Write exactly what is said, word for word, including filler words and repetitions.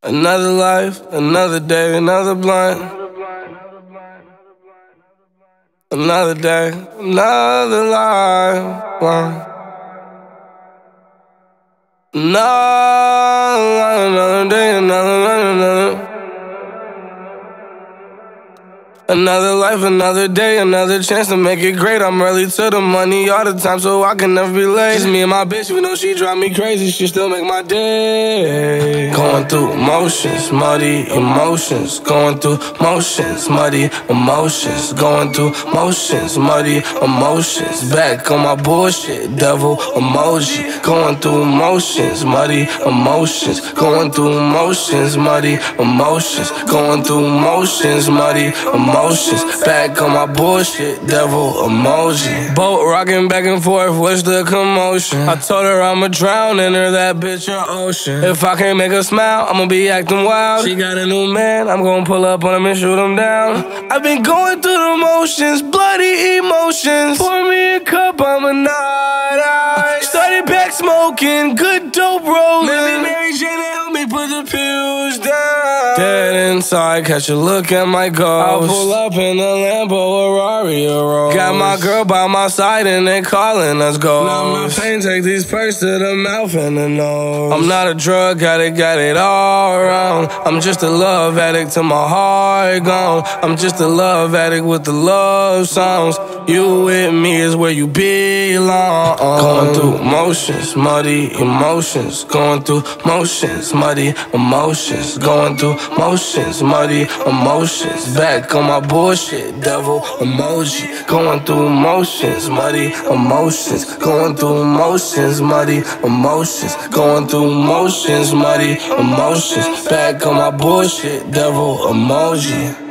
Another life, another day, another blind. Another day, another life. Another, another day, another, another. Another life, another day, another chance to make it great. I'm early to the money all the time, so I can never be late. Just me and my bitch, even though she drive me crazy, she still make my day. Going through motions, muddy emotions. Going through motions, muddy emotions. Going through motions, muddy emotions. Back on my bullshit, devil emoji. Going through motions, muddy emotions. Going through motions, muddy emotions. Going through motions, muddy emotions. Emotions, back on my bullshit, devil emoji. Boat rocking back and forth, what's the commotion? I told her I'ma drown in her, that bitch an ocean. If I can't make her smile, I'ma be acting wild. She got a new man, I'm gonna pull up on him and shoot him down. I've been going through the motions, bloody emotions. Pour me a cup, I'm a night out. Started back smoking, good dope rolling. Maybe Mary Jane help me put the pills down. Dead inside, catch a look at my ghost. I'll pull up in a Lambo, Ferrari, or Rolls. Got my girl by my side and they calling us ghosts. Now my pain take these perks to the mouth and the nose. I'm not a drug addict, got it all around. I'm just a love addict till my heart gone. I'm just a love addict with the love songs. You with me is where you belong. Going through motions, muddy emotions. Going through motions, muddy emotions. Going through motions, muddy emotions. Back on my bullshit, devil emoji. Going through motions, muddy emotions. Going through motions, muddy emotions. Going through motions, muddy emotions. Back on my bullshit, devil emoji.